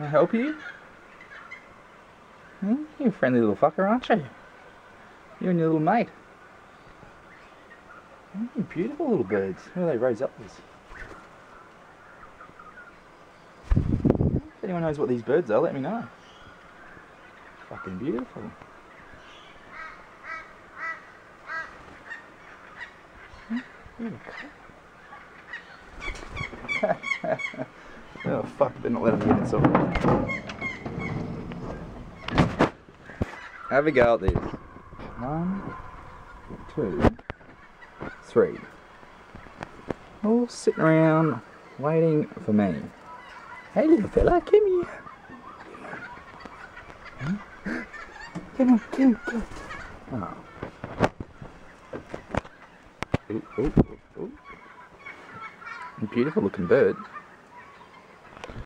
Can I help you? Hmm? You a friendly little fucker, aren't you? You and your little mate. Hmm, beautiful little birds. Who are they? Rosellas. If anyone knows what these birds are, let me know. Fucking beautiful. Oh fuck, they're not letting me in, it's all right. Have a go at this. 1, 2, 3. All sitting around waiting for me. Hey little fella, come here. Huh? Come on, come. Oh. Ooh, ooh, ooh. Beautiful looking bird.